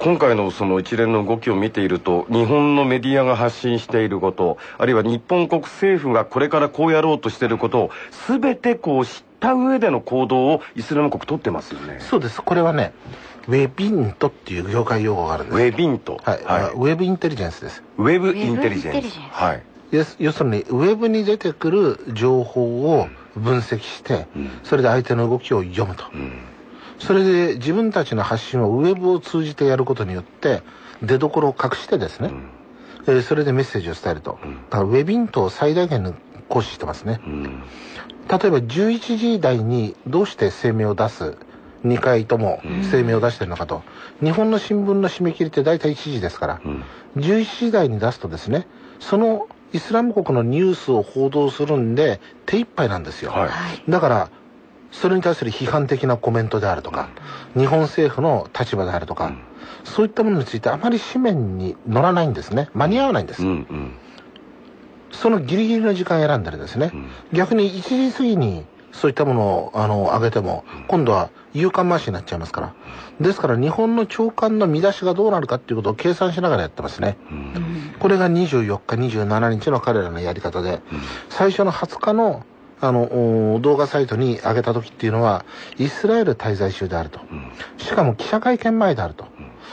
今回のその一連の動きを見ていると、日本のメディアが発信していること、あるいは日本国政府がこれからこうやろうとしていることを、すべてこう知った上での行動をイスラム国取ってますよね。そうです。これはね、ウェビントっていう業界用語があるんです。ウェビント。はい。はい、ウェブインテリジェンスです。ウェブインテリジェンス。はい。要するにウェブに出てくる情報を分析して、それで相手の動きを読むと、それで自分たちの発信をウェブを通じてやることによって出どころを隠してですね、それでメッセージを伝えると、だからウェビントを最大限に行使してますね。例えば11時台にどうして声明を出す、2回とも声明を出してるのかと、日本の新聞の締め切りって大体1時ですから、11時台に出すとですね、そのイスラム国のニュースを報道するんで手一杯なんですよ、はい、だからそれに対する批判的なコメントであるとか、日本政府の立場であるとか、そういったものについてあまり紙面に載らないんですね。間に合わないんです、そのギリギリの時間を選んだりですね、逆に1時過ぎにそういったものを上げても今度は夕刊回しになっちゃいますから、ですから日本の朝刊の見出しがどうなるかっていうことを計算しながらやってますね、これが24日27日の彼らのやり方で、最初の20日の動画サイトに上げた時っていうのはイスラエル滞在中であると、しかも記者会見前であると、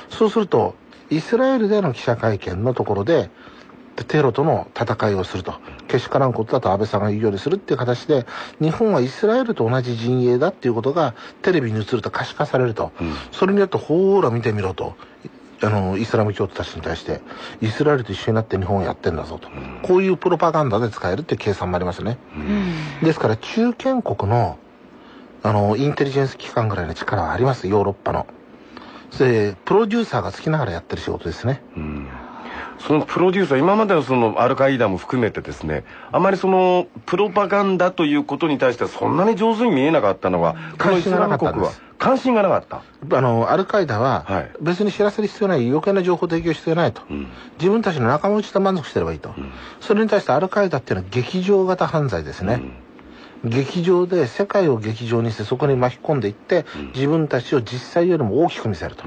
そうするとイスラエルでの記者会見のところでテロとの戦いをすると、けしからんことだと安倍さんが言うようにするっていう形で、日本はイスラエルと同じ陣営だっていうことがテレビに映ると可視化されると、それによってほーら見てみろと、イスラム教徒たちに対してイスラエルと一緒になって日本をやってんだぞと、こういうプロパガンダで使えるっていう計算もありますね、ですから中堅国の、インテリジェンス機関ぐらいの力はあります。ヨーロッパのでプロデューサーがつきながらやってる仕事ですね、そのプロデューサー、今までのそのアルカイダも含めてですね、あまりそのプロパガンダということに対してはそんなに上手に見えなかったのは、関心がなかったんです。関心がなかった。アルカイダは別に知らせる必要ない、余計な情報提供必要ないと、自分たちの仲間内で満足してればいいと、それに対してアルカイダっていうのは劇場型犯罪ですね。劇場で世界を劇場にしてそこに巻き込んでいって、自分たちを実際よりも大きく見せると。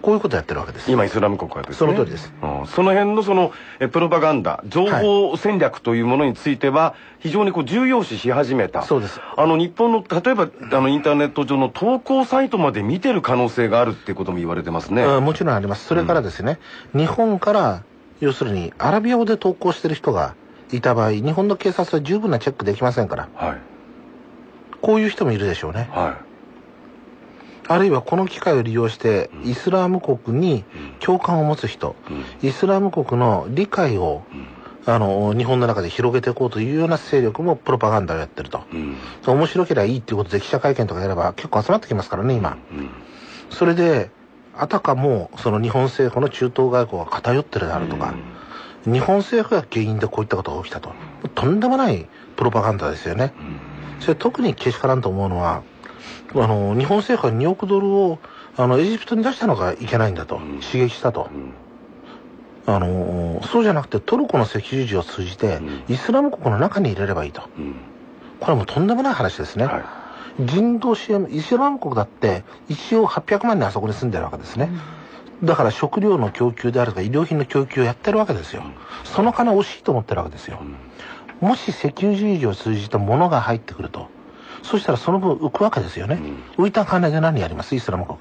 こういうことやってるわけです。今イスラム国はですね。その通りです。その辺のそのプロパガンダ、情報戦略というものについては非常にこう重要視し始めた。そうです。日本の例えばインターネット上の投稿サイトまで見てる可能性があるっていうことも言われてますね。もちろんあります。それからですね、日本から要するにアラビア語で投稿してる人がいた場合、日本の警察は十分なチェックできませんから。はい。こういう人もいるでしょうね。はい。あるいはこの機会を利用してイスラム国に共感を持つ人、イスラム国の理解を日本の中で広げていこうというような勢力もプロパガンダをやってると、面白ければいいっていうことで記者会見とかやれば結構集まってきますからね今、それであたかもその日本政府の中東外交が偏ってるであるとか、日本政府が原因でこういったことが起きたと、とんでもないプロパガンダですよね。それ特にけしからんと思うのは、日本政府は2億ドルをエジプトに出したのがいけないんだと、刺激したと、そうじゃなくてトルコの赤十字を通じて、イスラム国の中に入れればいいと、これはもうとんでもない話ですね、人道支援、イスラム国だって一応800万人あそこに住んでるわけですね、だから食料の供給であるとか医療品の供給をやってるわけですよ、その金惜しいと思ってるわけですよ、もし赤十字を通じたものが入ってくると、そしたらその分浮くわけですよね、浮いた金で何やります、イスラム国、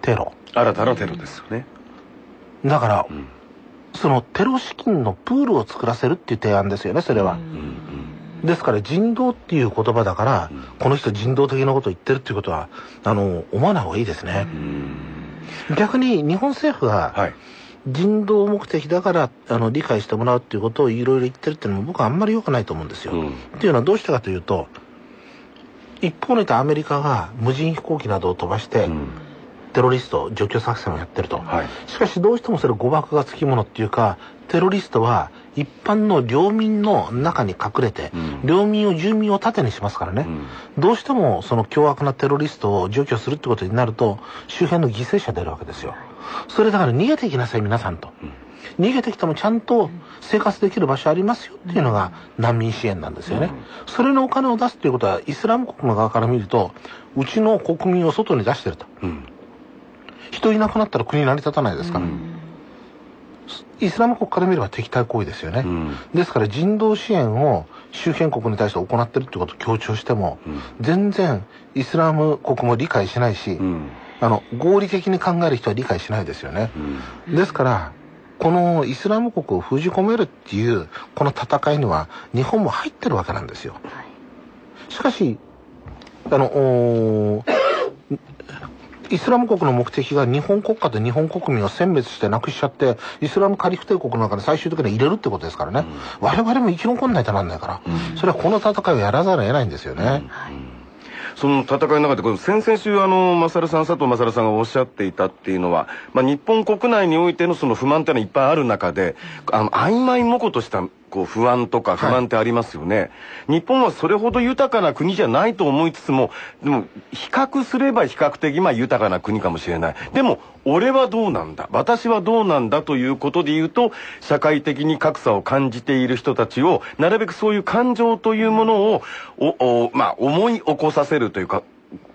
テロ、新たなテロですよね。だから、そのテロ資金のプールを作らせるっていう提案ですよね、それは、ですから人道っていう言葉だから、この人人道的なことを言ってるっていうことは思わない方がいいですね、逆に日本政府が、人道目的だから理解してもらうっていうことをいろいろ言ってるっていうのも僕はあんまり良くないと思うんですよ、っていうのはどうしてかというと、一方にいたアメリカが無人飛行機などを飛ばしてテロリスト除去作戦をやってると、しかしどうしてもそれ誤爆がつきものっていうか、テロリストは一般の領民の中に隠れて、領民を住民を盾にしますからね、どうしてもその凶悪なテロリストを除去するってことになると周辺の犠牲者出るわけですよ。それだから逃げていきなさい皆さんと、逃げてきてもちゃんと生活できる場所ありますよっていうのが難民支援なんですよね、それのお金を出すということはイスラム国の側から見るとうちの国民を外に出してると、人いなくなったら国成り立たないですから、うん、イスラム国から見れば敵対行為ですよね、うん、ですから人道支援を周辺国に対して行っているということを強調しても、うん、全然イスラム国も理解しないし、うん、合理的に考える人は理解しないですよね、うん、ですからこのイスラム国を封じ込めるっていうこの戦いには日本も入ってるわけなんですよ。しかしイスラム国の目的が日本国家と日本国民を選別してなくしちゃってイスラムカリフ帝国の中で最終的に入れるってことですからね、うん、我々も生き残んないとなんないから、うん、それはこの戦いをやらざるを得ないんですよね、うんうん、その戦いの中でこれ先々週佐藤勝さんがおっしゃっていたっていうのは、まあ、日本国内においてのその不満っていうのはいっぱいある中で曖昧模倣とした不安とか不満ってありますよね、はい、日本はそれほど豊かな国じゃないと思いつつもでも比較すれば比較的豊かな国かもしれない。でも俺はどうなんだ私はどうなんだということで言うと社会的に格差を感じている人たちをなるべくそういう感情というものを思い起こさせるというか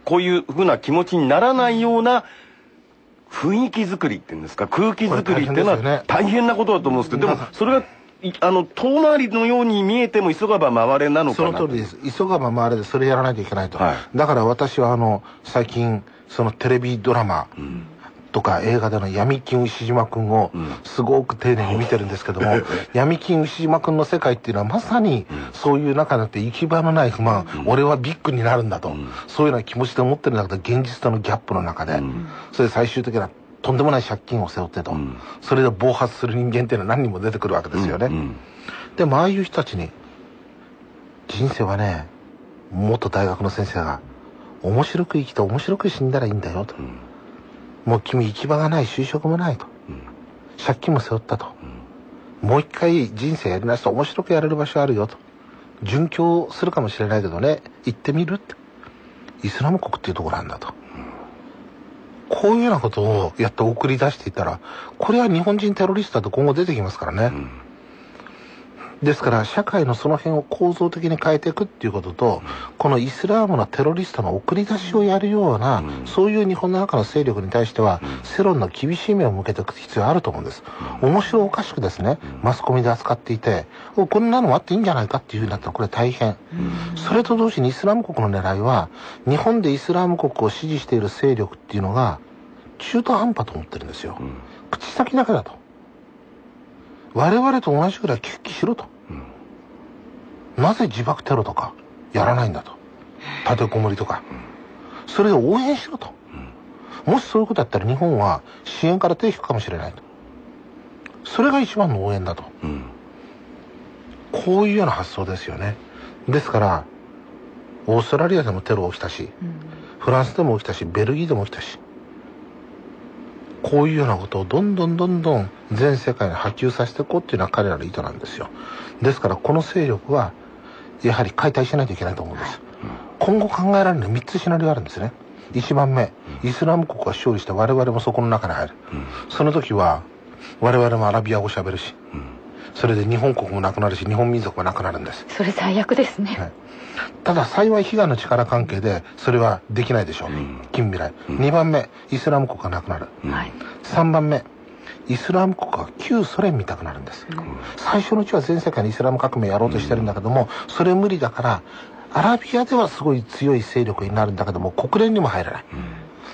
こういうふうな気持ちにならないような雰囲気作りっていうんですか空気作りっていうのは大変なことだと思うんですけどでもそれが遠回りのように見えても急がば回れなのかな。その通りです。急がば回れでそれやらないといけないと、はい、だから私は最近そのテレビドラマとか映画での闇金牛島くんをすごく丁寧に見てるんですけども、うん、闇金牛島くんの世界っていうのはまさにそういう中だって行き場のない不満、うん、俺はビッグになるんだと、うん、そういうような気持ちで思ってるんだけど現実とのギャップの中で、うん、それで最終的なとんでもない借金を背負ってと、うん、それで暴発する人間っていうのは何人も出てくるわけですよね、うんうん、でもああいう人たちに人生はね元大学の先生が面白く生きて面白く死んだらいいんだよと、うん、もう君行き場がない就職もないと、うん、借金も背負ったと、うん、もう一回人生やり直すと面白くやれる場所あるよと殉教するかもしれないけどね行ってみるってイスラム国っていうところなんだと、うんこういうようなことをやって送り出していたらこれは日本人テロリストだと今後出てきますからね、うん、ですから社会のその辺を構造的に変えていくっていうことと、うん、このイスラームのテロリストの送り出しをやるような、うん、そういう日本の中の勢力に対しては、うん、世論の厳しい目を向けていく必要あると思うんです、うん、面白おかしくですねマスコミで扱っていてこんなのもあっていいんじゃないかっていうふうになったらこれ大変、うん、それと同時にイスラム国の狙いは日本でイスラム国を支持している勢力っていうのが中途半端と思ってるんですよ、うん、口先だけだと我々と同じくらい決起しろと、うん、なぜ自爆テロとかやらないんだと立てこもりとか、うん、それを応援しろと、うん、もしそういうことだったら日本は支援から手を引くかもしれないとそれが一番の応援だと、うん、こういうような発想ですよね。ですからオーストラリアでもテロ起きたし、うん、フランスでも起きたしベルギーでも起きたしこういうようなことをどんどん全世界に波及させていこうっていうのは彼らの意図なんですよ。ですからこの勢力はやはり解体しないといけないと思うんです、うん、今後考えられる3つシナリオあるんですね。1番目、イスラム国が勝利して我々もそこの中に入る、うん、その時は我々もアラビア語喋るし、うん、それで日本国もなくなるし日本民族もなくなるんです。それ最悪ですね、はい、ただ幸い悲願の力関係でそれはできないでしょう、うん、近未来、うん、2番目イスラム国がなくなる、うん、3番目イスラム国が旧ソ連みたくなるんです、うん、最初のうちは全世界にイスラム革命やろうとしてるんだけども、うん、それ無理だからアラビアではすごい強い勢力になるんだけども国連にも入らない、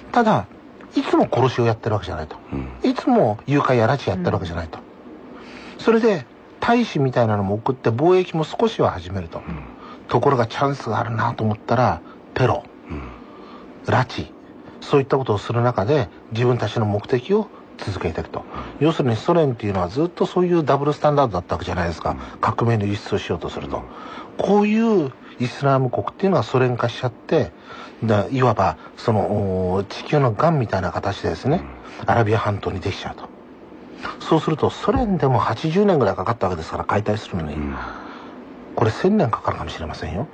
うん、ただいつも殺しをやってるわけじゃないと、うん、いつも誘拐や拉致やってるわけじゃないと、うん、それで大使みたいなのも送って貿易も少しは始めると、うん、ところがチャンスがあるなと思ったらテロ、うん、拉致そういったことをする中で自分たちの目的を続けていくと、要するにソ連っていうのはずっとそういうダブルスタンダードだったわけじゃないですか、うん、革命の輸出をしようとすると、うん、こういうイスラム国っていうのはソ連化しちゃっていわばその地球のガンみたいな形でですね、うん、アラビア半島にできちゃうと。そうするとソ連でも80年ぐらいかかったわけですから解体するのに、うん、これ1000年かかるかもしれませんよ。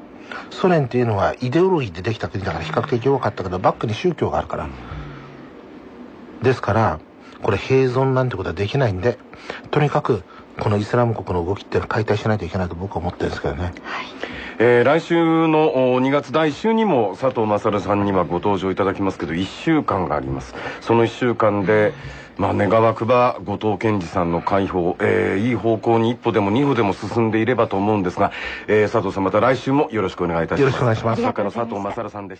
ソ連っていうのはイデオロギーでできた国だから比較的弱かったけどバックに宗教があるから、うん、ですからこれ併存なんてことはできないんでとにかくこのイスラム国の動きっていうのは解体しないといけないと僕は思ってるんですけどね、はい、来週の2月第1週にも佐藤勝さんにはご登場いただきますけど、1週間があります。その1週間で、願わくば後藤健二さんの解放、いい方向に一歩でも二歩でも進んでいればと思うんですが、佐藤さんまた来週もよろしくお願いいたします。よろしくお願いします。作家の佐藤勝さんでした。